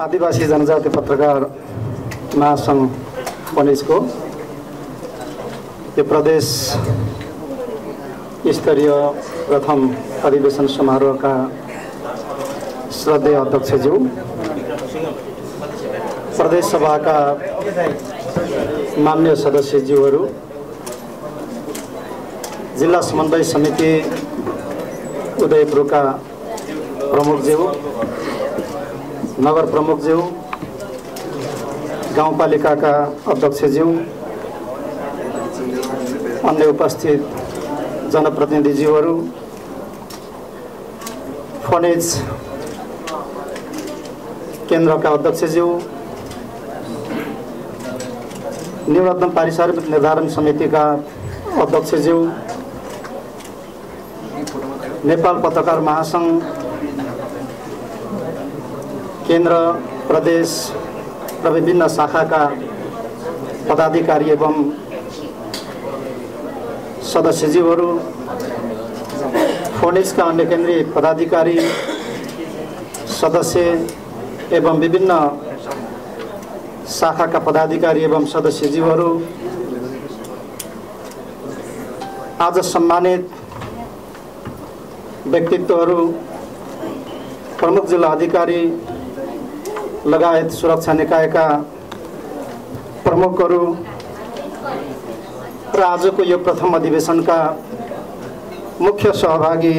आदिवासी जनजाति पत्रकार महासंघ पनिजको ये प्रदेश स्तरीय प्रथम अधिवेशन समारोह का श्रद्धेय अध्यक्षज्यू, प्रदेश सभा का मान्य सदस्यज्यूहरू, जिला समन्वय समिति उदयपुर का प्रमुखज्यू, नगर प्रमुखज्यू, गाउँपालिका का अध्यक्षज्यू, अन्य उपस्थित जनप्रतिनिधिज्यूहरू, फोनिज केन्द्र का अध्यक्षज्यू, न्यूनतम पारिश्रमिक निर्धारण समिति का अध्यक्षज्यू, नेपाल पत्रकार महासंघ केन्द्र प्रदेश र विभिन्न शाखा का पदाधिकारी एवं सदस्यज्यूहरू, फोनिज का अन्य केन्द्रीय पदाधिकारी सदस्य एवं विभिन्न शाखा का पदाधिकारी एवं सदस्यज्यूहरू, आज सम्मानित व्यक्तित्वहरू, प्रमुख जिल्ला अधिकारी लगायत सुरक्षा निकाय का प्रमुखहरू र आजको यो प्रथम अधिवेशन का मुख्य सहभागी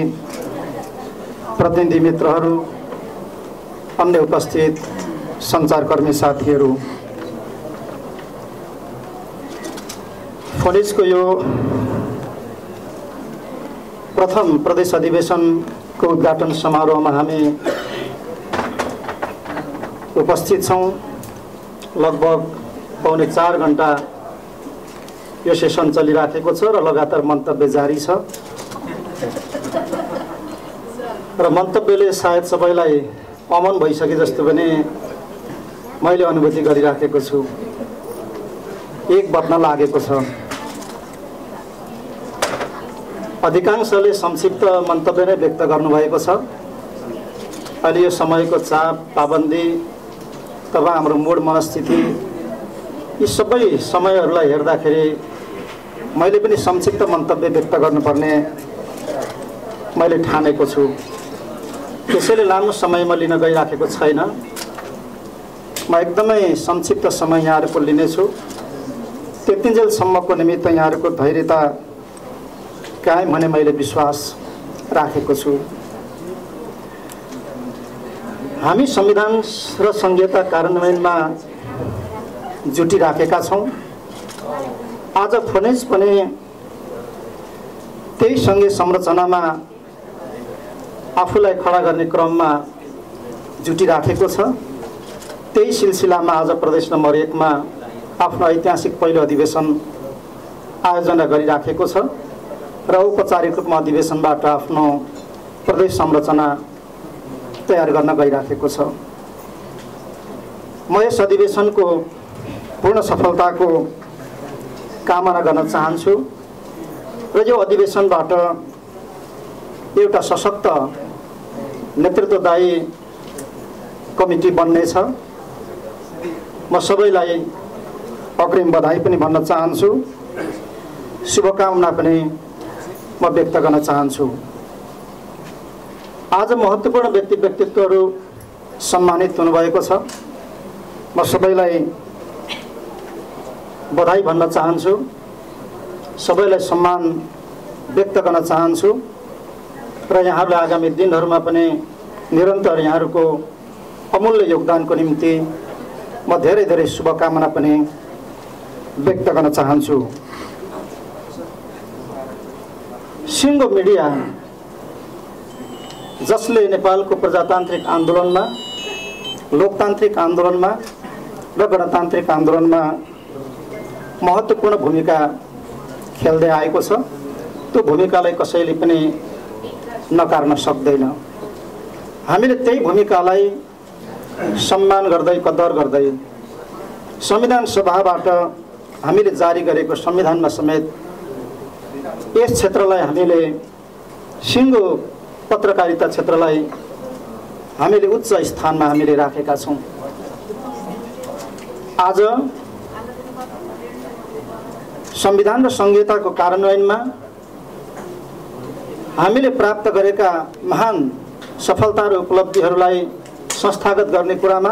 प्रतिनिधि मित्रहरू, अन्य उपस्थित सञ्चारकर्मी साथीहरू, फोनिजको यो प्रथम प्रदेश अधिवेशनको उद्घाटन समारोहमा हामी उपस्थित छौं। लगभग पौने 4 घण्टा यो सेसन चलिराखेको छ र लगातार मन्तव्य जारी छ र मन्तव्यले सायद सबैलाई अमन भइसके जस्तो पनि मैले अनुभूति गरिराखेको छु। एक बत्न लागेको छ। अधिकांशले संक्षिप्त मन्तव्य नै व्यक्त गर्नुभएको छ। अहिले यो समयको चाप, पाबन्दी तब हाम्रो मूड मनस्थिति यी सबै समयहरूलाई हेर्दाखेरि मैले पनि संक्षिप्त मन्तव्य व्यक्त गर्नुपर्ने मैले ठानेको छु। त्यसैले लामो समयमा लिन गइराखेको छैन। म एकदमै संक्षिप्त समय यहाँहरुको लिनेछु। त्यतिन्जेलसम्मको निमित्त यहाँहरुको धैर्यता कायम भने मैले विश्वास राखेको छु। हामी संविधान र संहिता कार्यान्वयनमा जुटिराखेका छौं। आज फोनिज पनि त्यही संघीय संरचनामा आफूलाई खडा गर्ने क्रममा जुटिराखेको छ। त्यही सिलसिलामा आज प्रदेश नम्बर 1 मा आफ्नो ऐतिहासिक पहिलो अधिवेशन आयोजना गरिराखेको छ र औपचारिक रूपमा अधिवेशनबाट आफ्नो प्रदेश संरचना तयार गर्न गइराखेको छ। म यस अधिवेशनको पूर्ण सफलताको कामना गर्न चाहन्छु र यो अधिवेशनबाट एउटा सशक्त नेतृत्वदायी कमिटी बन्नेछ। म सबैलाई अग्रिम बधाई पनि भन्न चाहन्छु, शुभकामना पनि म व्यक्त गर्न चाहन्छु। आज महत्त्वपूर्ण व्यक्तित्वहरू सम्मानित हुनुभएको छ। म सबैलाई बधाई भन्न चाहन्छु, सबैलाई सम्मान व्यक्त गर्न चाहन्छु र यहाँहरूले आगामी दिनहरूमा पनि निरन्तर यहाँहरूको अमूल्य योगदानको निम्ति म धेरै धेरै शुभकामना पनि व्यक्त गर्न चाहन्छु। सिङ्गो मिडिया, जसले नेपालको प्रजातान्त्रिक आन्दोलनमा, लोकतान्त्रिक आन्दोलनमा र गणतान्त्रिक आन्दोलनमा महत्त्वपूर्ण भूमिका खेल्दै आएको छ, त्यो भूमिकालाई कसैले पनि नकार्न सक्दैन। हामीले त्यही भूमिकालाई सम्मान गर्दै, कदर गर्दै संविधान सभाबाट हामीले जारी गरेको संविधानमा समेत यस क्षेत्रलाई, हामीले सिङ्गो पत्रकारिता क्षेत्रलाई हामीले उच्च स्थानमा हामीले राखेका छौं। आज संविधान र संहिताको कार्यान्वयनमा हामीले प्राप्त गरेका महान सफलता र उपलब्धिहरूलाई संस्थागत गर्ने कुरामा,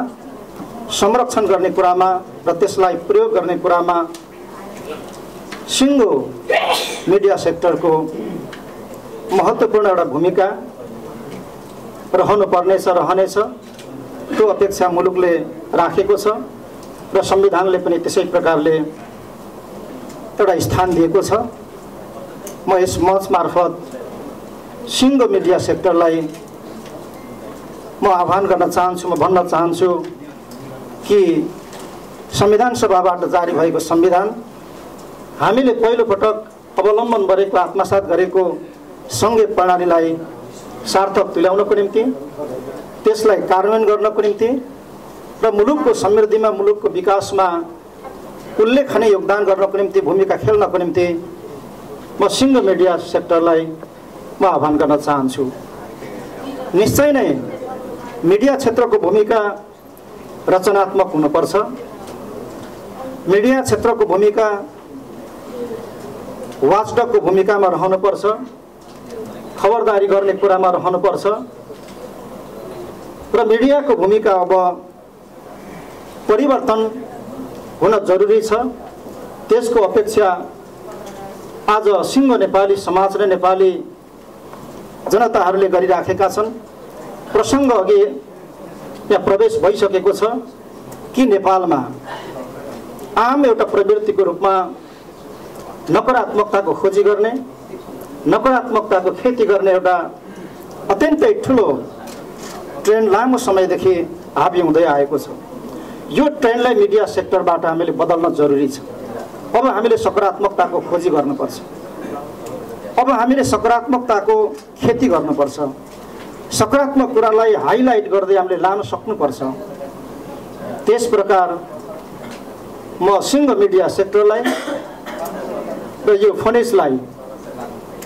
संरक्षण गर्ने कुरामा र त्यसलाई प्रयोग गर्ने कुरामा सिङ्गो मिडिया सेक्टरको महत्त्वपूर्ण एउटा भूमिका रहनेछ। त्यो अपेक्षा मुलुकले राखेको छ र संविधानले पनि त्यसै प्रकारले एउटा स्थान दिएको छ। म यस मञ्च मार्फत सिङ्गो मिडिया सेक्टरलाई म आह्वान गर्न चाहन्छु, म भन्न चाहन्छु कि संविधान सभाबाट जारी भएको संविधान हामीले पहिलोपटक अवलम्बन गरेको, आत्मसात गरेको सङ्घीय प्रणालीलाई सार्थक तुल्याउनको निम्ति, त्यसलाई कार्यान्वयन गर्नको निम्ति र मुलुकको समृद्धिमा, मुलुकको विकासमा उल्लेखनीय योगदान गर्नको निम्ति, भूमिका खेल्नको निम्ति म सिङ्गो मिडिया सेक्टरलाई म आह्वान गर्न चाहन्छु। निश्चय नै मिडिया क्षेत्रको भूमिका रचनात्मक हुनुपर्छ। मिडिया क्षेत्रको भूमिका वाचडकको भूमिकामा रहनुपर्छ, खबरदारी गर्ने कुरामा रहनुपर्छ र मिडियाको भूमिका अब परिवर्तन हुन जरुरी छ। त्यसको अपेक्षा आज सिङ्गो नेपाली समाज र नेपाली जनताहरूले गरिराखेका छन्। प्रसङ्ग अघि यहाँ प्रवेश भइसकेको छ कि नेपालमा आम एउटा प्रवृत्तिको रूपमा नकारात्मकताको खोजी गर्ने, नकारात्मकताको खेती गर्ने एउटा अत्यन्तै ठुलो ट्रेन्ड लामो समयदेखि हाबी हुँदै आएको छ। यो ट्रेन्डलाई मिडिया सेक्टरबाट हामीले बदल्न जरुरी छ। अब हामीले सकारात्मकताको खोजी गर्नुपर्छ, अब हामीले सकारात्मकताको खेती गर्नुपर्छ, सकारात्मक कुरालाई हाइलाइट गर्दै हामीले लान सक्नुपर्छ। त्यस प्रकार म सिङ्गो मिडिया सेक्टरलाई र यो फोनिजलाई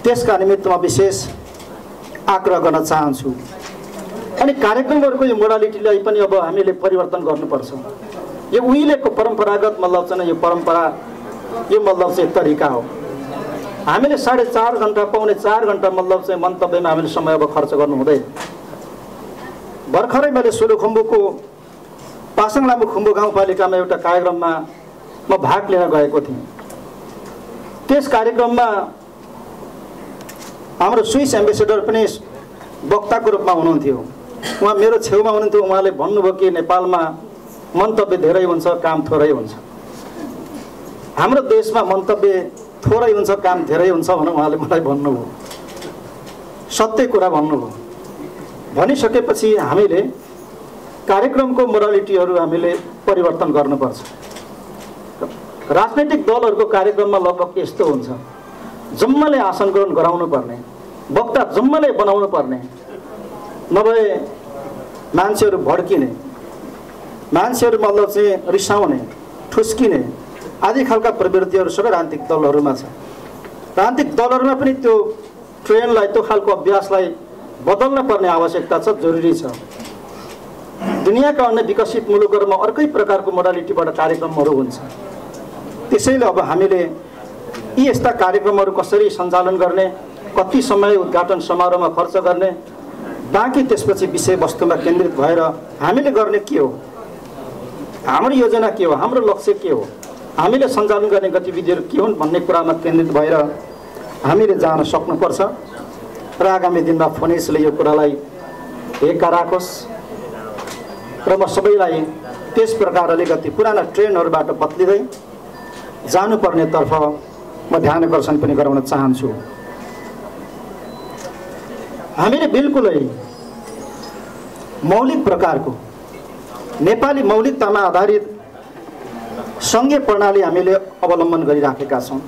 त्यसका निमित्त म विशेष आग्रह गर्न चाहन्छु। अनि कार्यक्रमहरूको यो मोडालिटीलाई पनि अब हामीले परिवर्तन गर्नुपर्छ। यो उहिलेको परम्परागत मतलब चाहिँ यो परम्परा, यो मतलब चाहिँ तरिका हो। हामीले 4.5 घण्टा पाउने 4 घण्टा मतलब चाहिँ मन्तव्यमा हामीले समय अब खर्च गर्नु हुँदैन। भर्खरै मैले सोलुखुम्बुको पासाङ लामो खुम्बु गाउँपालिकामा एउटा कार्यक्रममा म भाग लिन गएको थिएँ। त्यस कार्यक्रममा हाम्रो स्विस एम्बेसेडर पनि वक्ताको रूपमा हुनुहुन्थ्यो। उहाँ मेरो छेउमा हुनुहुन्थ्यो। उहाँले भन्नुभयो कि नेपालमा मन्तव्य धेरै हुन्छ, काम थोरै हुन्छ। हाम्रो देशमा मन्तव्य थोरै हुन्छ, काम धेरै हुन्छ भनेर उहाँले मलाई भन्नुभयो। सत्य कुरा भन्नुभयो। भनिसकेपछि हामीले कार्यक्रमको मोरालिटीहरू हामीले परिवर्तन गर्नुपर्छ। राजनैतिक दलहरूको कार्यक्रममा लगभग यस्तो हुन्छ, जम्माले आसन ग्रहण गराउनु पर्ने, वक्ता जम्माले बनाउनु पर्ने, नभए मान्छेहरू भड्किने, मान्छेहरू मतलब चाहिँ रिसाउने, ठुस्किने आदि खालका प्रवृत्तिहरू सबै राजनीतिक दलहरूमा छ। राजनीतिक दलहरूमा पनि त्यो ट्रेन्डलाई, त्यो खालको अभ्यासलाई बदल्न पर्ने आवश्यकता छ, जरुरी छ। दुनियाँका अन्य विकसित मुलुकहरूमा अर्कै प्रकारको मोडालिटीबाट कार्यक्रमहरू हुन्छ। त्यसैले अब हामीले यी यस्ता कार्यक्रमहरू कसरी सञ्चालन गर्ने, कति समय उद्घाटन समारोहमा खर्च गर्ने, बाँकी त्यसपछि विषयवस्तुमा केन्द्रित भएर हामीले गर्ने के हो, हाम्रो योजना के हो, हाम्रो लक्ष्य के हो, हामीले सञ्चालन गर्ने गतिविधिहरू के हुन् भन्ने कुरामा केन्द्रित भएर हामीले जान सक्नुपर्छ। र आगामी दिनमा फोनिजले यो कुरालाई हेक्का राखोस् र म सबैलाई त्यस प्रकार अलिकति पुराना ट्रेन्डहरूबाट बदलिँदै जानुपर्नेतर्फ म ध्यानकर्षण पनि गराउन चाहन्छु। हामीले बिल्कुलै मौलिक प्रकारको नेपाली मौलिकतामा आधारित सङ्घीय प्रणाली हामीले अवलम्बन गरिराखेका छौँ।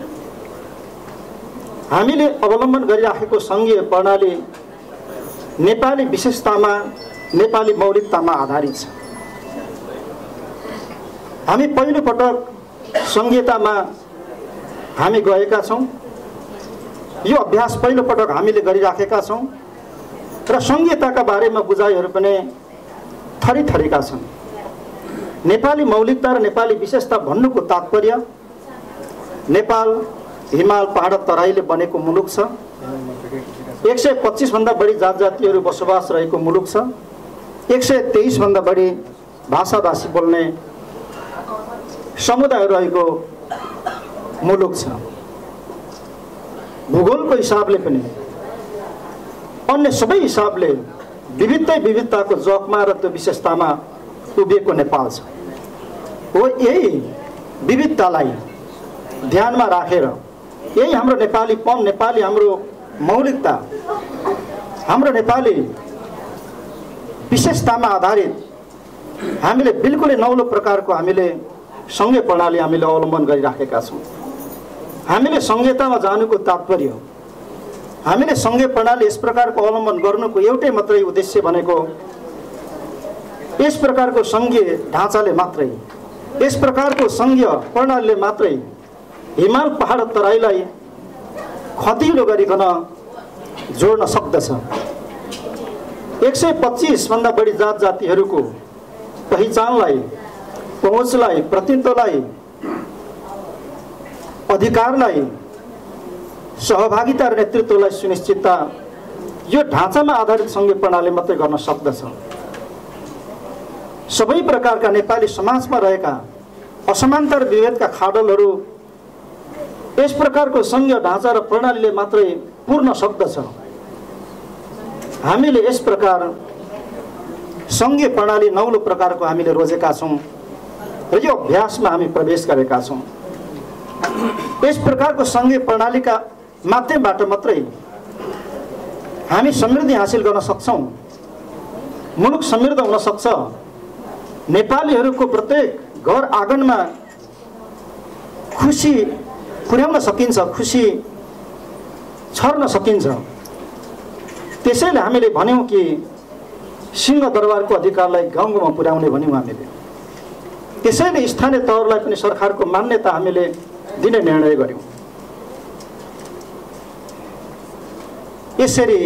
हामीले अवलम्बन गरिराखेको सङ्घीय प्रणाली नेपाली विशेषतामा, नेपाली मौलिकतामा आधारित छ। हामी पहिलोपटक सङ्घीयतामा हामी गएका छौँ। यो अभ्यास पहिलोपटक हामीले गरिराखेका छौँ र सङ्घीयताका बारेमा बुझाइहरू पनि थरी थरीका छन्। नेपाली मौलिकता र नेपाली विशेषता भन्नुको तात्पर्य नेपाल हिमाल पहाड तराईले बनेको मुलुक छ। 125 भन्दा बढी जात जातिहरू बसोबास रहेको मुलुक छ। 123 भन्दा बढी भाषा भाषी बोल्ने समुदाय रहेको मुलुक छ। भूगोलको हिसाबले पनि अन्य सबै हिसाबले विविधताको जगमा र त्यो विशेषतामा उभिएको नेपाल छ। हो यही विविधतालाई ध्यानमा राखेर यही हाम्रो नेपालीपन, नेपाली हाम्रो मौलिकता, हाम्रो नेपाली विशेषतामा आधारित हामीले बिल्कुलै नौलो प्रकारको हामीले संघीय प्रणाली हामीले अवलम्बन गरिराखेका छौँ। हामीले संघीयतामा जानुको तात्पर्य हो, हामीले संघीय प्रणाली यस प्रकारको अवलम्बन गर्नुको एउटै मात्रै उद्देश्य भनेको यस प्रकारको संघीय ढाँचाले मात्रै, यस प्रकारको संघीय प्रणालीले मात्रै हिमाल पहाड तराईलाई खतिलो गरिकन जोड्न सक्दछ। 125 भन्दा बढी जात जातिहरूको पहिचानलाई, पहुँचलाई, प्रतिनिधित्वलाई, अधिकारलाई, सहभागिता र नेतृत्वलाई सुनिश्चितता यो ढाँचामा आधारित संघीय प्रणाली मात्रै गर्न सक्दछ। सबै प्रकारका नेपाली समाजमा रहेका असमानता र विभेदका खाडलहरू यस प्रकारको संघीय ढाँचा र प्रणालीले मात्रै पूर्ण सक्दछ। हामीले यस प्रकार संघीय प्रणाली नौलो प्रकारको हामीले रोजेका छौँ र यो अभ्यासमा हामी प्रवेश गरेका छौँ। यस प्रकारको संघीय प्रणालीका माध्यमबाट मात्रै हामी समृद्धि हासिल गर्न सक्छौँ, मुलुक समृद्ध हुन सक्छ। नेपालीहरूको प्रत्येक घर आँगनमा खुसी पुर्याउन सकिन्छ, खुसी छर्न सकिन्छ। त्यसैले हामीले भन्यौँ कि सिंहदरबारको अधिकारलाई गाउँ गाउँमा पुर्याउने भन्यौँ हामीले। त्यसैले स्थानीय तहलाई पनि सरकारको मान्यता हामीले दिने निर्णय गर्यौँ। यसरी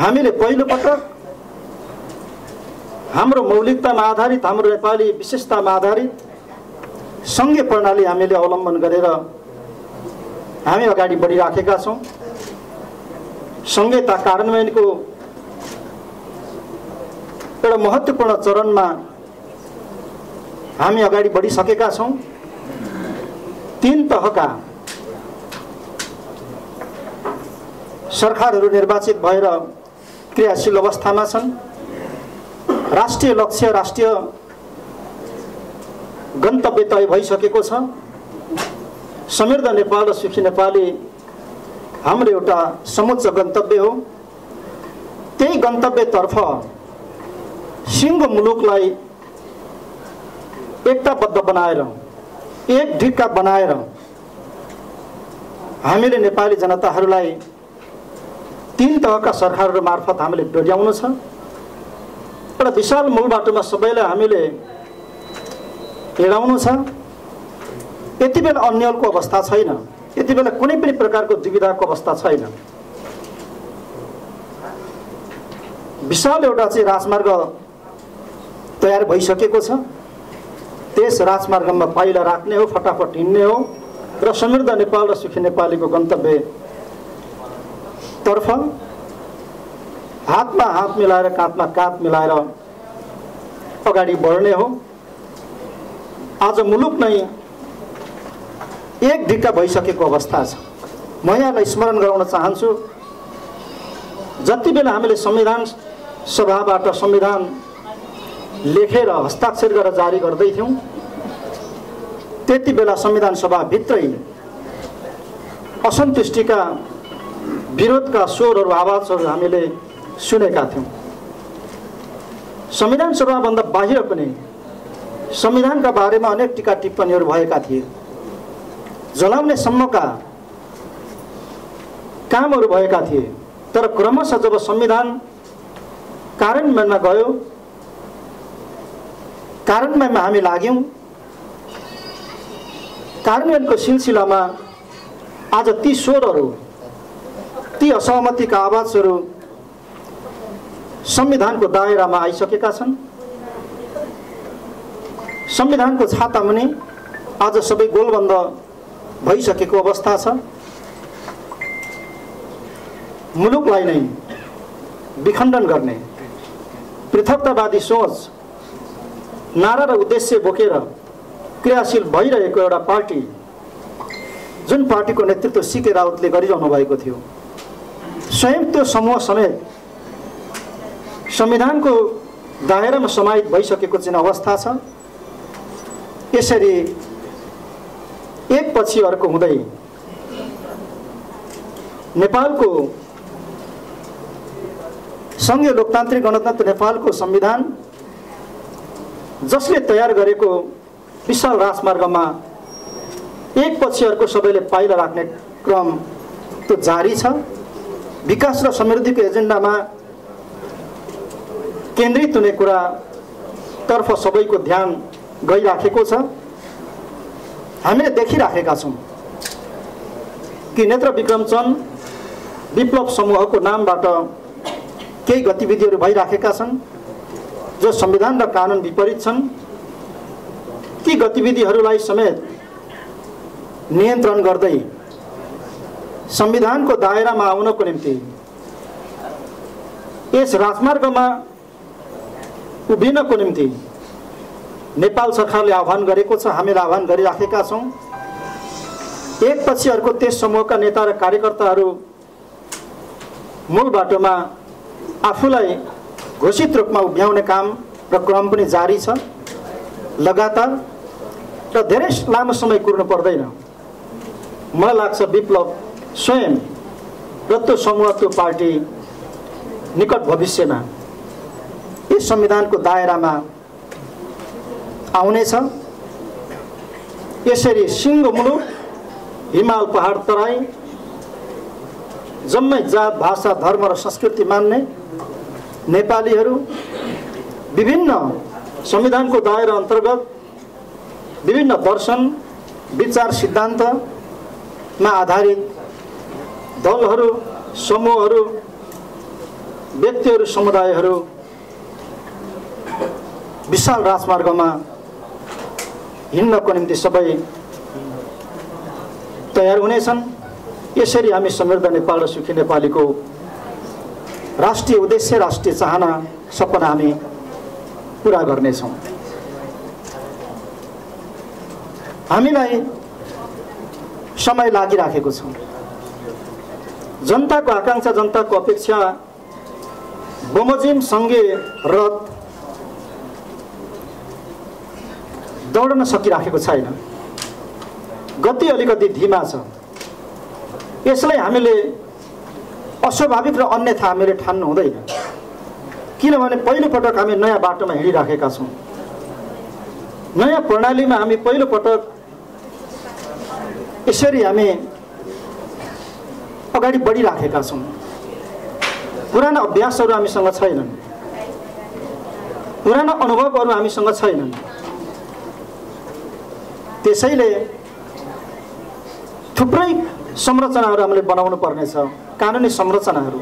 हामीले पहिलोपटक हाम्रो मौलिकतामा आधारित, हाम्रो नेपाली विशेषतामा आधारित संघीय प्रणाली हामीले अवलम्बन गरेर हामी अगाडि बढिराखेका छौँ। संघीयता कार्यान्वयनको एउटा महत्त्वपूर्ण चरणमा हामी अगाडि बढिसकेका छौँ। 3 तहका सरकारहरू निर्वाचित भएर क्रियाशील अवस्थामा छन्। राष्ट्रिय लक्ष्य, राष्ट्रिय गन्तव्य तय भइसकेको छ। समृद्ध नेपाल र सुखी नेपाली हाम्रो एउटा समुच्च गन्तव्य हो। त्यही गन्तव्यतर्फ सिङ्गो मुलुकलाई एकताबद्ध बनाएर, एक ढिक्का बनाएर हामीले नेपाली जनताहरूलाई 3 तहका सरकारहरू मार्फत हामीले डोर्याउनु छ। एउटा विशाल मूल बाटोमा सबैलाई हामीले हिँडाउनु छ। यति बेला अन्यलको अवस्था छैन, यति बेला कुनै पनि प्रकारको दुविधाको अवस्था छैन। विशाल एउटा चाहिँ राजमार्ग तयार भइसकेको छ। त्यस राजमार्गमा पाइला राख्ने हो, फटाफट हिँड्ने हो र समृद्ध नेपाल र सुखी नेपालीको गन्तव्यतर्फ हातमा हात मिलाएर, काँधमा काँध मिलाएर अगाडि बढ्ने हो। आज मुलुक नै एक ढिक्का भइसकेको अवस्था छ। म यहाँलाई स्मरण गराउन चाहन्छु, जति बेला हामीले संविधान सभाबाट संविधान लेखेर हस्ताक्षर गरेर जारी गर्दै थियौँ त्यति बेला संविधान सभाभित्रै असन्तुष्टिका, विरोधका स्वरहरू, आवाजहरू हामीले सुनेका थियौँ। संविधान सभाभन्दा बाहिर पनि संविधानका बारेमा अनेक टीका टिप्पणीहरू भएका थिए, जलाउने सम्मका कामहरू भएका थिए। तर क्रमशः जब संविधान कार्यान्वयनमा गयो, कार्यान्वयनमा हामी लाग्यौँ। कार्यान्वयनको सिलसिलामा आज ती स्वरहरू, ती असहमतिका आवाजहरू संविधानको दायरामा आइसकेका छन्। संविधान को छाता में आज सब गोलबंद भइसकेको अवस्था छ। मुलुकलाई नै विखण्डन गर्ने पृथकतावादी सोच नारा र उद्देश्य बोकेर क्रियाशील भइरहेको एउटा पार्टी, जुन पार्टीको नेतृत्व सीके राउतले गरिरहनु भएको थियो, स्वयं त्यो समूह समेत संविधानको दायरामा समाहित भइसकेको चाहिँ अवस्था छ। यसरी एक पछि अर्को हुँदै नेपालको संघीय लोकतान्त्रिक गणतन्त्र नेपालको संविधान, जसले तयार गरेको विशाल राजमार्गमा एक पछि अर्को सबैले पाइला राख्ने क्रम त्यो जारी छ। विकास र समृद्धिको एजेन्डामा केन्द्रित हुने कुरातर्फ सबैको ध्यान गइराखेको छ। हामीले देखिराखेका छौं कि नेत्र विक्रमचन्द विप्लव समूहको नामबाट केही गतिविधिहरू भइराखेका छन्, जो संविधान र कानुन विपरीत छन्। ती गतिविधिहरूलाई समेत नियन्त्रण गर्दै संविधानको दायरामा आउनको निम्ति यस राजमार्गमा उभिनको निम्ति नेपाल सरकारले आह्वान गरेको छ। हामीले आह्वान गरिराखेका छौं। एकपछि अर्को त्यस समूहका नेता र कार्यकर्ताहरू मूल बाटोमा आफूलाई घोषित रूपमा उभ्याउने काम र क्रम पनि जारी छ लगातार, र धेरै लामो समय कुर्नु पर्दैन। मलाई लाग्छ विप्लव स्वयं र त्यो समूह, त्यो पार्टी निकट भविष्यमा यस संविधानको दायरामा आउने छ। यसरी सिङ्गो मुलुक, हिमाल पहाड तराई, जम्मै जात भाषा धर्म र संस्कृति मान्ने नेपालीहरू विभिन्न संविधानको दायरा अन्तर्गत विभिन्न दर्शन विचार सिद्धान्तमा आधारित दलहरू समूहहरू व्यक्तिहरू समुदायहरू विशाल राजमार्गमा हिँड्नको निम्ति सबै तयार हुनेछन्। यसरी हामी समृद्ध नेपाल र सुखी नेपालीको राष्ट्रिय उद्देश्य, राष्ट्रिय चाहना, सपना हामी पूरा गर्नेछौँ। हामीलाई समय लागिराखेको छ। जनताको आकांक्षा, जनताको अपेक्षा बमोजिम सँगै रथ दौड्न सकिराखेको छैन। गति अलिकति धीमा छ। यसलाई हामीले अस्वाभाविक र अन्यथा हामीले ठान्नु हुँदैन, किनभने पहिलोपटक हामी नयाँ बाटोमा हिँडिराखेका छौँ। नयाँ प्रणालीमा हामी पहिलोपटक यसरी हामी अगाडि बढिराखेका छौँ। पुराना अभ्यासहरू हामीसँग छैनन्, पुराना अनुभवहरू हामीसँग छैनन्। त्यसैले थुप्रै संरचनाहरू हामीले बनाउनु पर्नेछ, कानुनी संरचनाहरू,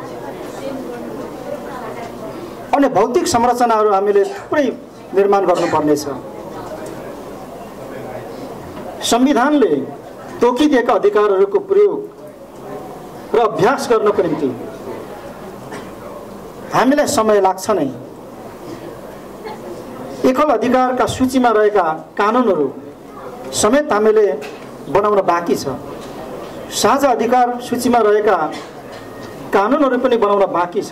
अनि भौतिक संरचनाहरू हामीले थुप्रै निर्माण गर्नुपर्नेछ। संविधानले तोकिदिएका अधिकारहरूको प्रयोग र अभ्यास गर्नको निम्ति हामीलाई समय लाग्छ नै। एकल अधिकारका सूचीमा रहेका कानुनहरू समेत हामीले बनाउन बाँकी छ। साझा अधिकार सूचीमा रहेका कानुनहरू पनि बनाउन बाँकी छ।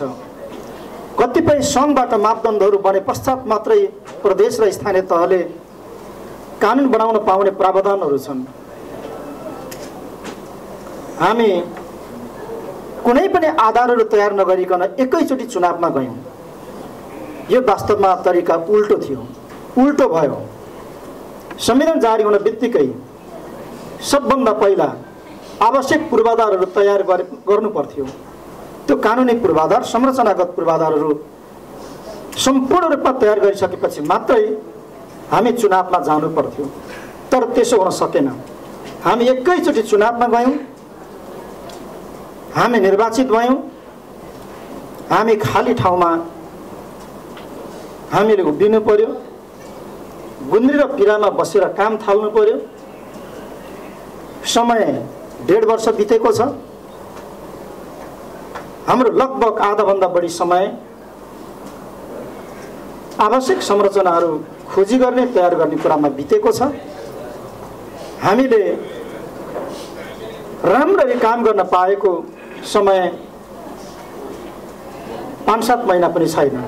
कतिपय सङ्घबाट मापदण्डहरू बने पश्चात मात्रै प्रदेश र स्थानीय तहले कानुन बनाउन पाउने प्रावधानहरू छन्। हामी कुनै पनि आधारहरू तयार नगरिकन एकैचोटि चुनावमा गयौँ। यो वास्तवमा तरिका उल्टो थियो, उल्टो भयो। संविधान जारी हुन बित्तिकै सबभन्दा पहिला आवश्यक पूर्वाधारहरू तयार गर्नुपर्थ्यो। त्यो कानुनी पूर्वाधार, संरचनागत पूर्वाधारहरू सम्पूर्ण रूपमा तयार गरिसकेपछि मात्रै हामी चुनावमा जानुपर्थ्यो, तर त्यसो हुन सकेन। हामी एकैचोटि चुनावमा गयौँ, हामी निर्वाचित भयौँ, हामी खाली ठाउँमा हामीले उभिनु पर्यो। गुन्द्री र पीडामा बसेर काम थाल्नु पर्यो। समय 1.5 वर्ष बितेको छ। हाम्रो लगभग आधाभन्दा बढी समय आवश्यक संरचनाहरू खोजी गर्ने तयार गर्ने कुरामा बितेको छ। हामीले राम्ररी काम गर्न पाएको समय 5-7 महिना पनि छैन।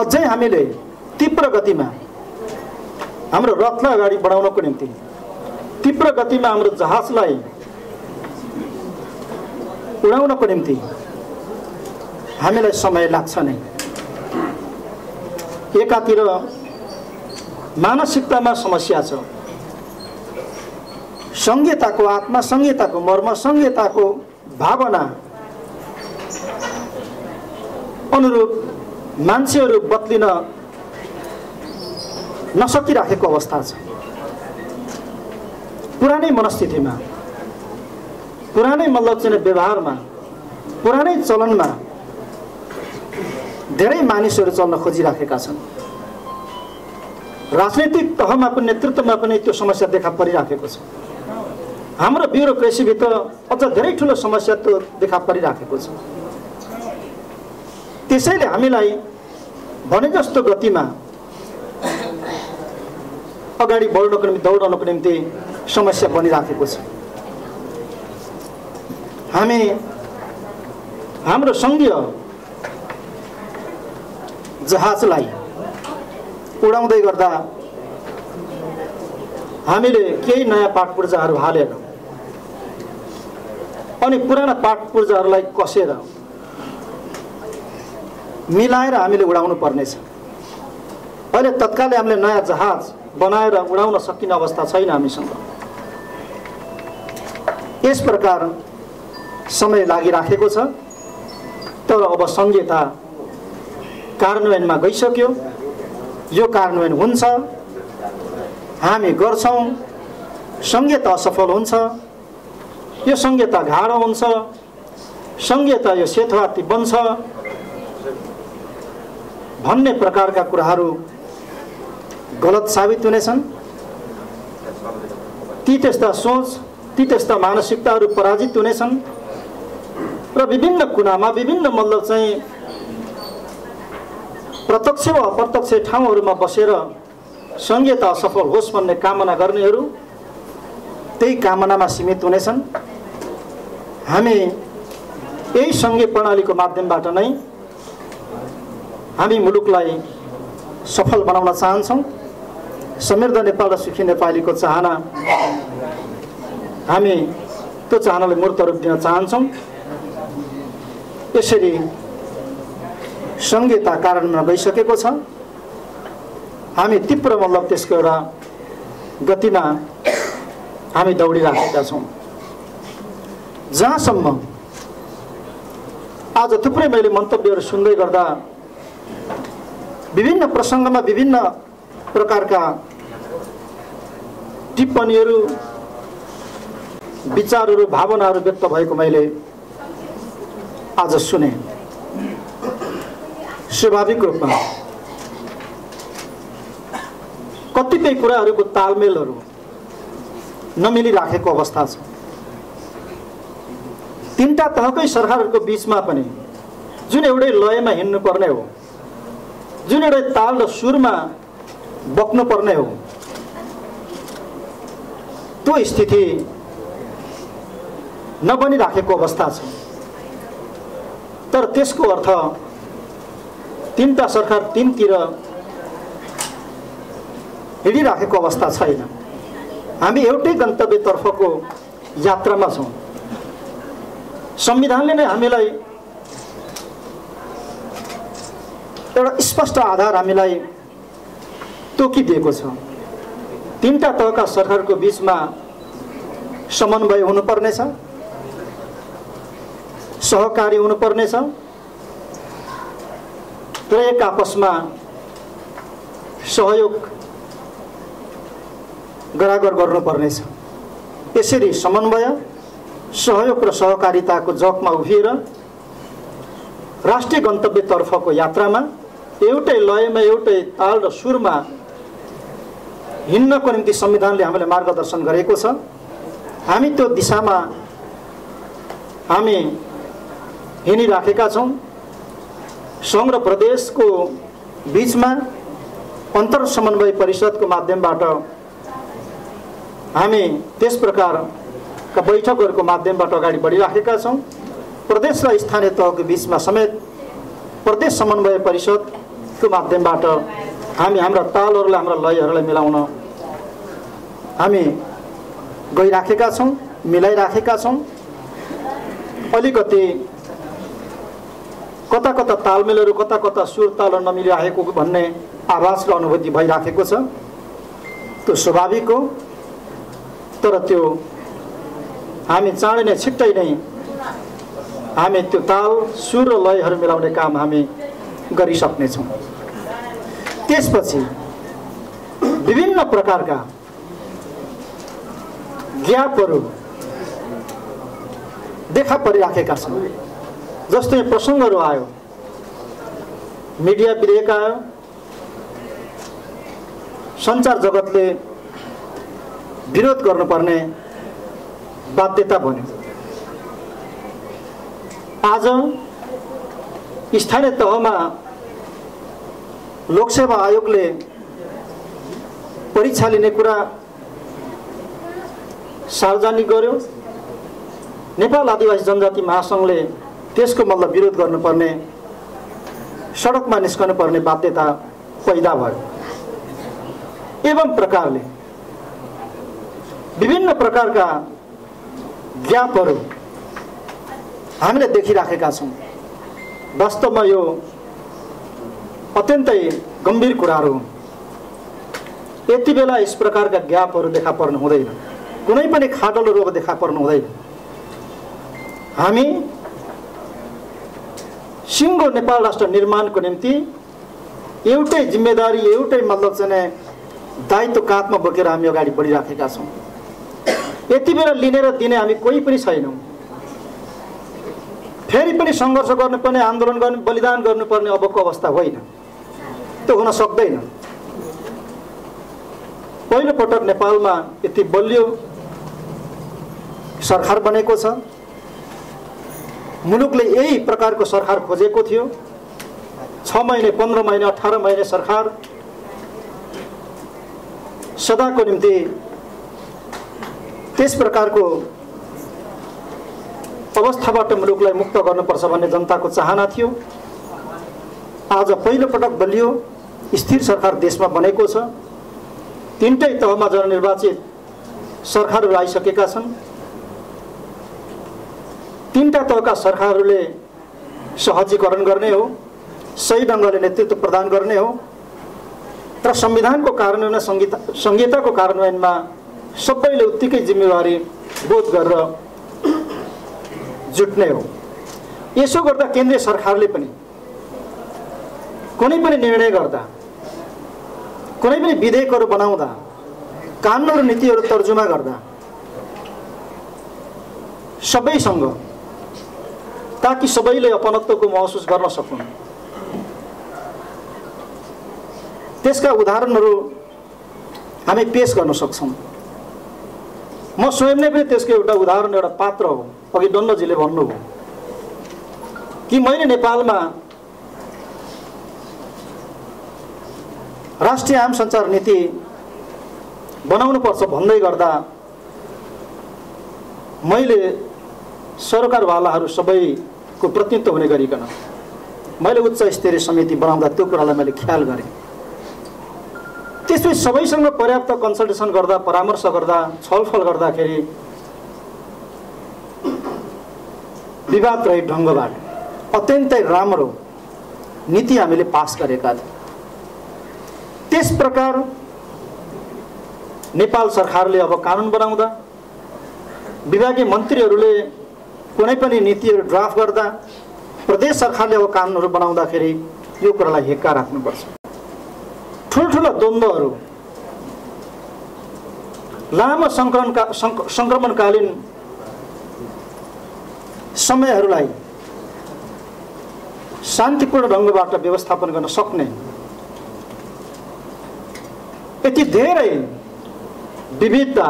अझै हामीले तीव्र गतिमा हाम्रो रथलाई अगाडि बढाउनको निम्ति तीव्र गतिमा हाम्रो जहाजलाई उडाउनको निम्ति हामीलाई समय लाग्छ नै। एकातिर मानसिकतामा समस्या छ, संघीयताको आत्मा, संघीयताको मर्म, संघीयताको भावना अनुरूप मान्छेहरू बदलिन नसकिराखेको अवस्था छ। पुरानै मनस्थितिमा, पुरानै मल्लचिने व्यवहारमा, पुरानै चलनमा धेरै मानिसहरू चल्न खोजिराखेका छन्। राजनीतिक तहमा पनि नेतृत्वमा पनि त्यो समस्या देखा परिराखेको छ। हाम्रो ब्युरोक्रेसीभित्र अझ धेरै ठूलो समस्या त्यो देखा परिराखेको छ। त्यसैले हामीलाई भने जस्तो गतिमा अगाडि बढ्नको निम्ति दौडनको निम्ति समस्या बनिराखेको छ। हामी हाम्रो संघीय जहाजलाई उडाउँदै गर्दा हामीले केही नयाँ पाठ पूर्जाहरू हालेर अनि पुराना पाठ पूर्जाहरूलाई कसेर मिलाएर हामीले उडाउनु पर्नेछ। अहिले तत्कालै हामीले नयाँ जहाज बनाएर उडाउन सकिने अवस्था छैन हामीसँग। यस प्रकार समय लागिराखेको छ। तर अब संहिता कार्यान्वयनमा गइसक्यो। यो कार्यान्वयन हुन्छ, हामी गर्छौं। संहिता असफल हुन्छ, यो संहिता घाडो हुन्छ, संहिता यो सेतोहाती बन्छ भन्ने प्रकारका कुराहरू गलत साबित हुनेछन्। ती त्यस्ता सोच, ती त्यस्ता मानसिकताहरू पराजित हुनेछन् र विभिन्न कुनामा, विभिन्न मतलब चाहिँ प्रत्यक्ष वा अप्रत्यक्ष ठाउँहरूमा बसेर संहिता सफल होस् भन्ने कामना गर्नेहरू त्यही कामनामा सीमित हुनेछन्। हामी यही संघीय प्रणालीको माध्यमबाट नै हामी मुलुकलाई सफल बनाउन चाहन्छौं। समृद्ध नेपाल र सुखी नेपालीको चाहना, हामी त्यो चाहनालाई मूर्त रूप दिन चाहन्छौं। यसरी संहिता कार्यान्वयनमा गइसकेको छ। हामी तीव्र मतलब त्यसको एउटा गतिमा हामी दौडिराखेका छौँ। जहाँसम्म आज थुप्रै मैले मन्तव्यहरू सुन्दै गर्दा विभिन्न प्रसङ्गमा विभिन्न प्रकारका टिप्पणीहरू, विचारहरू, भावनाहरू व्यक्त भएको मैले आज सुने। स्वाभाविक रूपमा कतिपय कुराहरूको तालमेलहरू नमिलिराखेको अवस्था छ। तीनटा तहकै सरकारहरूको बीचमा पनि जुन एउटै लयमा हिँड्नुपर्ने हो, जुन एउटा ताल र सुरमा बक्नुपर्ने हो, त्यो स्थिति नबनिराखेको अवस्था छ। तर त्यसको अर्थ तीनटा सरकार तीनतिर हिँडिराखेको अवस्था छैन। हामी एउटै गन्तव्यतर्फको यात्रामा छौँ। संविधानले नै हामीलाई एउटा स्पष्ट आधार हामीलाई तोकिदिएको छ। तीनटा तहका सरकारको बीचमा समन्वय हुनुपर्नेछ, सहकारी हुनुपर्नेछ र एक आपसमा सहयोग गरागर गर्नुपर्नेछ। यसरी समन्वय, सहयोग र सहकारिताको जगमा उभिएर राष्ट्रिय गन्तव्यतर्फको यात्रामा एउटै लयमा एउटै ताल र सुरमा हिँड्नको निम्ति संविधानले हामीलाई मार्गदर्शन गरेको छ। हामी त्यो दिशामा हामी हिँडिराखेका छौं। संघ र प्रदेशको बीचमा अन्तर समन्वय परिषदको माध्यमबाट हामी त्यस प्रकारका बैठकहरूको माध्यमबाट अगाडि बढिराखेका छौं। प्रदेश र स्थानीय तहको बीचमा समेत प्रदेश समन्वय परिषदको माध्यमबाट हामी हाम्रा तालहरूलाई हाम्रा लयहरूलाई मिलाउन हामी गइराखेका छौं, मिलाइराखेका छौं। अलिकति कता कता तालमेलहरू कता कता सुर ताल नमिलिरहेको भन्ने आभास र अनुभूति भइराखेको छ। त्यो स्वाभाविक हो, तर त्यो हामी चाँडै नै छिट्टै नै हामी त्यो ताल सुर र लयहरू मिलाउने काम हामी गरिसक्नेछौँ। त्यसपछि विभिन्न प्रकारका ग्यापहरू देखा परिराखेका छन्। जस्तो यो प्रसङ्गहरू आयो, मिडिया विधेयक आयो, संचार जगतले विरोध गर्नुपर्ने बाध्यता बन्यो। आज स्थानीय तहमा लोकसेवा आयोगले परीक्षा लिने कुरा सार्वजनिक गर्यो। नेपाल आदिवासी जनजाति महासंघले त्यसको मतलब विरोध गर्नुपर्ने, सडकमा निस्कनु पर्ने बाध्यता पैदा भयो। एवं प्रकारले विभिन्न प्रकारका ग्यापहरू हामीले देखिराखेका छौं। वास्तवमा यो अत्यन्तै गम्भीर कुराहरू हुन्। यति बेला यस प्रकारका ग्यापहरू देखा पर्नु हुँदैन, कुनै पनि खाडल रोग देखा पर्नु हुँदैन। हामी सिङ्गो नेपाल राष्ट्र निर्माणको निम्ति एउटै जिम्मेदारी, एउटै मतलब चाहिँ दायित्व काँधमा बोकेर हामी अगाडि बढिराखेका छौं। यति बेला लिने र दिने हामी कोही पनि छैनौं। फेरि पनि सङ्घर्ष गर्नुपर्ने, आन्दोलन गर्ने, बलिदान गर्नुपर्ने अबको अवस्था होइन, त्यो हुन सक्दैन। पहिलो पटक नेपालमा यति बलियो सरकार बनेको छ। मुलुकले यही प्रकारको सरकार खोजेको थियो। 6 महिने, 15 महिने, 18 महिने सरकार सदाको निम्ति त्यस प्रकारको अवस्थाबाट मुलुकलाई मुक्त गर्नुपर्छ भन्ने जनताको चाहना थियो। आज पहिलो पटक बलियो स्थिर सरकार देशमा बनेको छ। 3टै तहमा जननिर्वाचित सरकारहरू आइसकेका छन्। 3टा तहका सरकारहरूले सहजीकरण गर्ने हो, सही ढङ्गले नेतृत्व प्रदान गर्ने हो, तर संविधानको कार्यान्वयन, संहिताको कार्यान्वयनमा सबैले उत्तिकै जिम्मेवारी बोध गरेर जुट्ने हो। यसो गर्दा केन्द्रीय सरकारले पनि कुनै पनि निर्णय गर्दा, कुनै पनि विधेयकहरू बनाउँदा, कानुन र नीतिहरू तर्जुमा गर्दा सबैसँग, ताकि सबैले अपनत्वको महसुस गर्न सकुन्, त्यसका उदाहरणहरू हामी पेश गर्न सक्छौँ। म स्वयं नै पनि त्यसको एउटा उदाहरण, एउटा पात्र हो। अघि डन्नजीले भन्नुभयो कि मैले नेपालमा राष्ट्रिय आम सञ्चार नीति बनाउनुपर्छ भन्दै गर्दा मैले सरकारवालाहरू सबैको प्रतिनिधित्व हुने गरिकन मैले उच्च स्तरीय समिति बनाउँदा त्यो कुरालाई मैले ख्याल गरेँ। त्यसपछि सबैसँग पर्याप्त कन्सल्टेसन गर्दा, परामर्श गर्दा, छलफल गर्दाखेरि विवाद रहित ढङ्गबाट अत्यन्तै राम्रो नीति हामीले पास गरेका थियौँ। त्यस प्रकार नेपाल सरकारले अब कानुन बनाउँदा, विभागीय मन्त्रीहरूले कुनै पनि नीतिहरू ड्राफ्ट गर्दा, प्रदेश सरकारले अब कानुनहरू बनाउँदाखेरि यो कुरालाई हेक्का राख्नुपर्छ। ठुल्ठुला द्वन्द्वहरू, लामो संक्रमणकालीन समयहरूलाई शान्तिपूर्ण ढंगबाट व्यवस्थापन गर्न सक्ने यति धेरै विविधता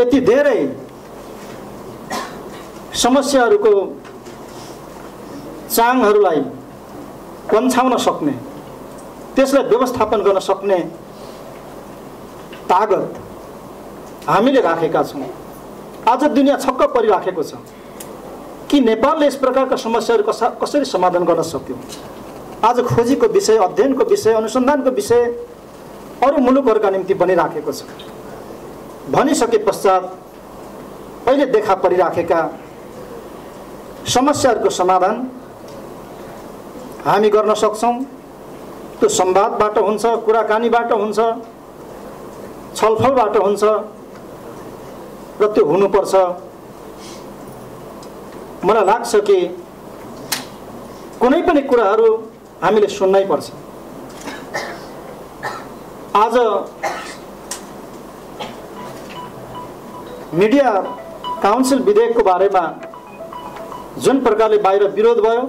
यति धेरै समस्याहरूको चाङहरूलाई पन्छाउन सक्ने त्यसलाई व्यवस्थापन गर्न सक्ने तागत हामीले राखेका छौं। आज दुनिया छक्क परिराखेको छ कि नेपालले यस प्रकारका समस्याहरु कसरी समाधान गर्न सक्यो। आज खोजीको विषय, अध्ययनको विषय, अनुसन्धानको विषय अरु मुलुकहरुका निम्ति बनिराखेको छ। भनिसके पश्चात अहिले देखा परिराखेका समस्याहरुको समाधान हामी गर्न सक्छौं। त्यो संवादबाट हुन्छ, कुराकानीबाट हुन्छ, छलफलबाट हुन्छ र त्यो हुनुपर्छ। मलाई लाग्छ कि कुनै पनि कुराहरु हामीले सुन्नै पर्छ। आज मिडिया काउन्सिल विधेयकको बारेमा जुन प्रकारले बाहिर विरोध भयो,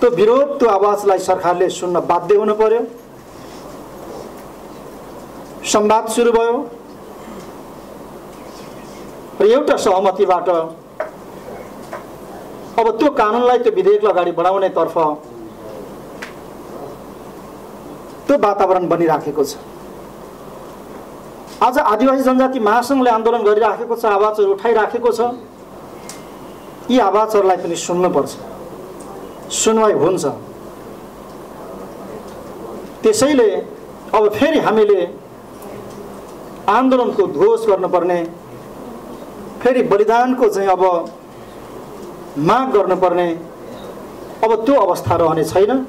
त्यो विरोध, त्यो आवाजलाई सरकारले सुन्न बाध्य हुन पर्यो। संवाद सुरु भयो र एउटा सहमतिबाट अब त्यो कानूनलाई, त्यो विधेयकलाई अगाडि बढाउने तर्फ त्यो वातावरण बनिराखेको छ। आज आदिवासी जनजाति महासंघले आन्दोलन गरिराखेको छ, आवाजहरु उठाइराखेको छ। यी आवाजहरुलाई पनि सुन्नुपर्छ, सुनवाई हुन्छ। त्यसैले अब फेरि हामीले आन्दोलन को ध्वस गर्नुपर्ने, फेरि बलिदान को अब माग गर्नुपर्ने अब त्यो अवस्था रहने छैन।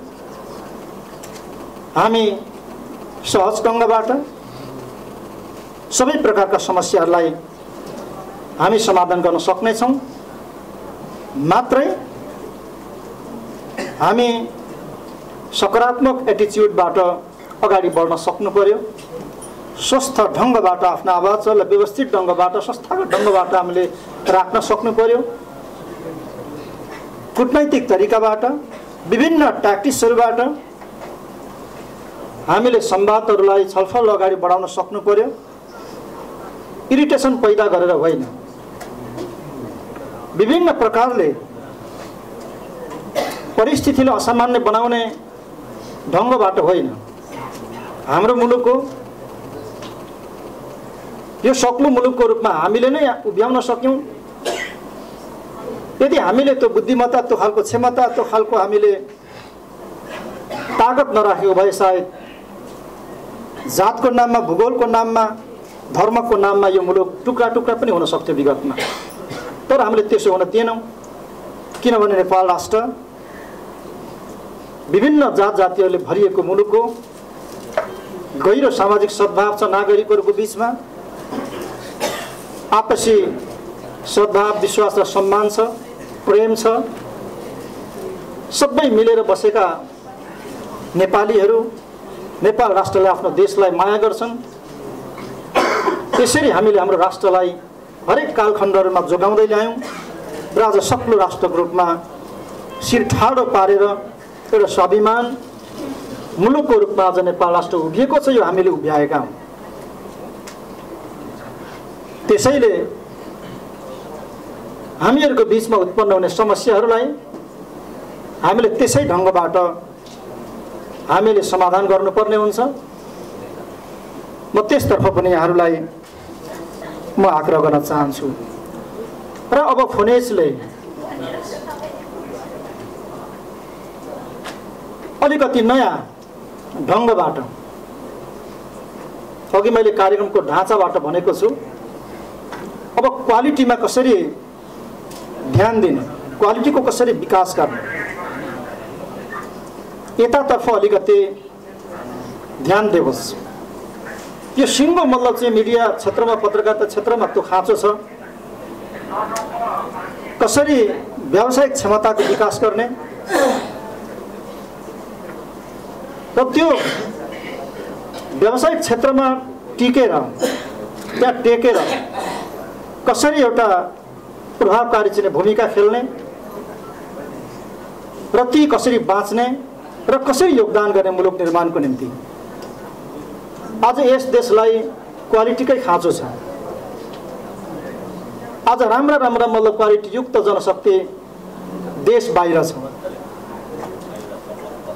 हामी सहज ढंगबाट सबै प्रकारका समस्याहरुलाई हामी समाधान गर्न सक्ने छौं। मात्रै हामी सकारात्मक एटिट्युडबाट अगाडि बढ्न सक्नु पर्यो। स्वस्थ ढंगबाट आफ्नो आवाजलाई व्यवस्थित ढंगबाट, संस्थागत ढंगबाट हामीले राख्न सक्नु पर्यो। कूटनीतिक तरिकाबाट, विभिन्न ट्याक्टिक्सहरुबाट हामीले संवादहरुलाई, छलफल अगाडि बढाउन सक्नु पर्यो। इरिटेशन पैदा गरेर होइन, विभिन्न प्रकारले परिस्थितिलाई असामान्य बनाउने ढंगबाट होइन। हाम्रो मुलुकको यो सक्लो मुलुकको रूपमा हामीले नै उभ्याउन सक्यौं यदि हामीले त्यो बुद्धिमत्ता, त्यो खालको क्षमता, त्यो खालको हामीले ताकत नराखेको भए सायद जातको नाममा, भूगोलको नाममा, धर्मको नाममा यो मुलुक टुक्रा टुक्रा पनि हुन सक्थ्यो विगतमा। तर हामीले त्यसो हुन दिएनौं, किनभने नेपाल राष्ट्र विभिन्न जात जातिहरूले भरिएको मुलुक हो। गहिरो सामाजिक सद्भाव छ नागरिकहरुको बीचमा, आपसी सद्भाव, विश्वास र सम्मान छ, प्रेम छ। सबै मिलेर बसेका नेपालीहरु नेपाल राष्ट्रले आफ्नो देशलाई माया गर्छन्। त्यसरी हामीले हाम्रो राष्ट्रलाई हरेक कालखण्डहरुमा जोगाउँदै ल्यायौं र आज सक्लो राष्ट्रको रूपमा शिर ठाडो पारेर एउटा स्वाभिमान मुलुकको रूपमा आज नेपाल राष्ट्र उभिएको छ। यो हामीले उभ्याएका हौं। त्यसैले हामीहरुको बीचमा उत्पन्न हुने समस्याहरुलाई हामीले त्यसै ढंगबाट हामीले समाधान गर्नुपर्ने हुन्छ। म त्यसतर्फ पनि यहाँहरुलाई म आग्रह गर्न चाहन्छु। र अब फोनेजले अलिकति नयाँ ढंगबाट, अघि मैले कार्यक्रमको ढाँचाबाट भनेको छु, अब क्वालिटीमा कसरी ध्यान दिने, क्वालिटीको कसरी विकास गर्ने, यतातर्फ अलिकति ध्यान दिनुहोस्। यो सिङ्गो मतलब चाहिँ मिडिया क्षेत्रमा, पत्रकारिता क्षेत्रमा त्यो खाँचो छ। कसरी व्यावसायिक क्षमताको विकास गर्ने र त्यो व्यावसायिक क्षेत्रमा टिकेर, त्यहाँ टेकेर कसरी एउटा प्रभावकारी चाहिँ भूमिका खेल्ने प्रति कसरी बाँच्ने र कसरी योगदान गर्ने मुलुक निर्माणको निम्ति आज यस देशलाई क्वालिटीकै खाँचो छ। आज राम्रा राम्रा मतलब क्वालिटीयुक्त जनशक्ति देश बाहिर छ।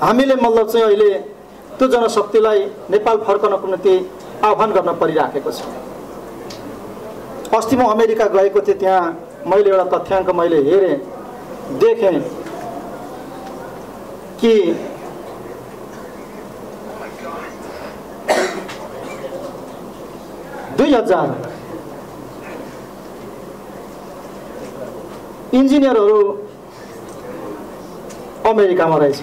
हामीले मतलब चाहिँ अहिले त्यो जनशक्तिलाई नेपाल फर्कनको निम्ति आह्वान गर्न परिराखेको छ। अस्ति म अमेरिका गएको थिएँ, त्यहाँ मैले एउटा तथ्याङ्क मैले हेरेँ देखेँ कि इंजीनियरहरु अमेरिकामा रहेछ।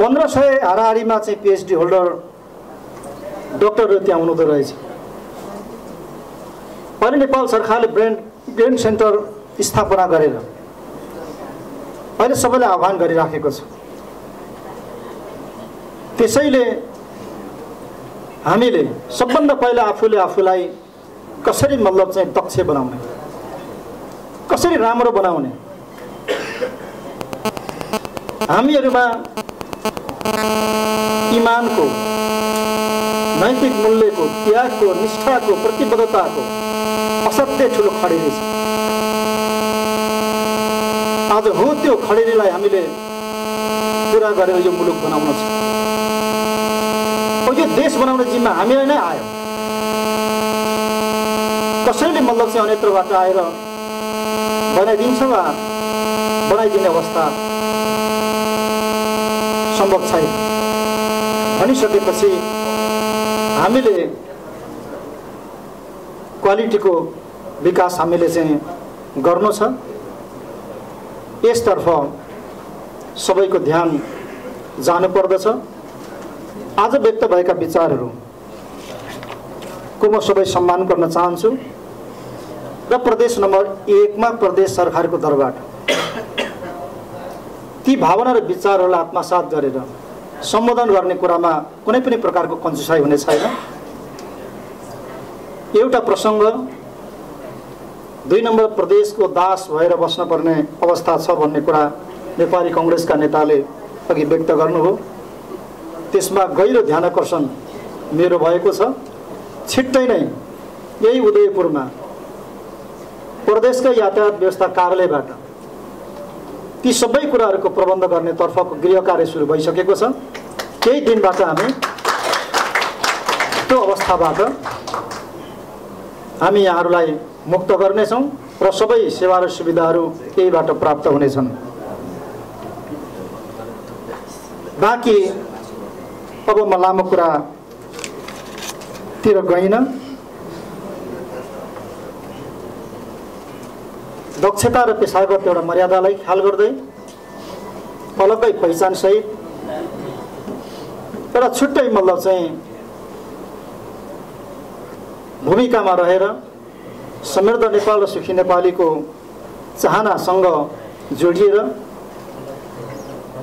1500 हाराहारीमा चाहिँ पीएचडी होल्डर डाक्टरहरु त्यहाँ हुनुहुँदो रहेछ। अहिले नेपाल सरकारले ब्रेन सेन्टर स्थापना गरेर अहिले सबैलाई आह्वान गरिराखेको छ। त्यसैले हामीले सबभन्दा पहिला आफूलाई कसरी मतलब चाहिँ दक्ष बनाउने, कसरी राम्रो बनाउने, हामीहरुमा इमानको, नैतिक मूल्यको, त्यागको, निष्ठाको, प्रतिबद्धताको असाध्यै ठूलो खडेरी छ। आज हो त्यो खडेरीलाई हामीले पूरा गरेर यो मुलुक बनाउन छ। यो देश बनाउने जिम्मा हामीलाई नै आयो। कसैले मतलब चाहिँ अन्यत्रबाट आएर बनाइदिन्छ वा बनाइदिने अवस्था सम्भव छैन। भनिसकेपछि हामीले क्वालिटीको विकास हामीले चाहिँ गर्नु छ। यसतर्फ सबैको ध्यान जानुपर्दछ। आज व्यक्त भएका विचारहरुको म सबै सम्मान गर्न चाहन्छु र प्रदेश नम्बर 1 मा प्रदेश सरकारको दरबाट ती भावना र विचारहरुलाई आत्मसात गरेर सम्बोधन गर्ने कुरामा कुनै पनि प्रकारको कन्जुसाई हुने छैन। एउटा प्रसंग 2 नम्बर प्रदेशको दास भएर बस्न पर्ने अवस्था छ भन्ने कुरा नेपाली कांग्रेसका नेताले अघि व्यक्त गर्नुभयो। त्यसमा गहिरो ध्यान आकर्षण मेरो भएको छ। छिट्टै नै यही उदयपुरमा प्रदेशका यातायात व्यवस्था कार्यालयबाट ती सबै कुराहरुको प्रबन्ध गर्ने तर्फको गृह कार्य सुरु भइसकेको छ। केही दिनबाट हामी त्यो अवस्थाबाट हामी यहाँहरुलाई मुक्त गर्ने छौं र सबै सेवा र सुविधाहरु यहीबाट प्राप्त हुनेछन्। बाँकी अब म लामो कुरा तिर गइन। दक्षता र पेशागत एउटा मर्यादालाई ख्याल गर्दै अलग्गै पहिचान सहित एउटा छुट्टै मतलब चाहिँ भूमिकामा रहेर समृद्ध नेपाल र सुखी नेपालीको चाहनासँग जोडिएर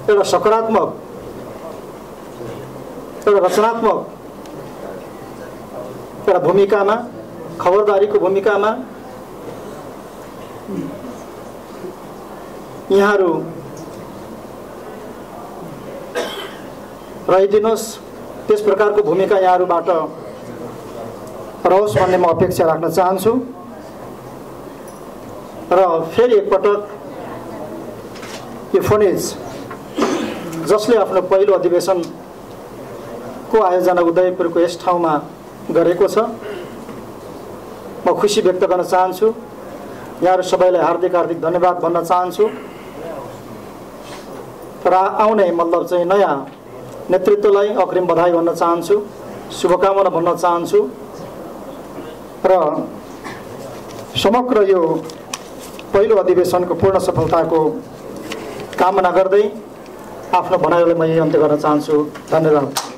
एउटा सकारात्मक, एउटा रचनात्मक, एउटा भूमिकामा, खबरदारीको भूमिकामा यहाँहरु रहिदिनुस्। त्यस प्रकारको भूमिका यहाँहरुबाट रहोस् भन्ने म अपेक्षा राख्न चाहन्छु र फेरि एकपटक यो FoNIJ जसले आफ्नो पहिलो अधिवेशन को आयोजना उदयपुरको यस ठाउँमा गरेको छ म खुशी व्यक्त गर्न चाहन्छु। यहाँ सबैलाई हार्दिक हार्दिक धन्यवाद भन्न चाहन्छु र आउने मतलब चाहिँ नयाँ नेतृत्वलाई अग्रिम बधाई भन्न चाहन्छु, शुभकामना भन्न चाहन्छु र समग्र यो पहिलो अधिवेशनको पूर्ण सफलताको कामना गर्दै आफ्नो भनाइलाई म यही अन्त्य गर्न चाहन्छु। धन्यवाद।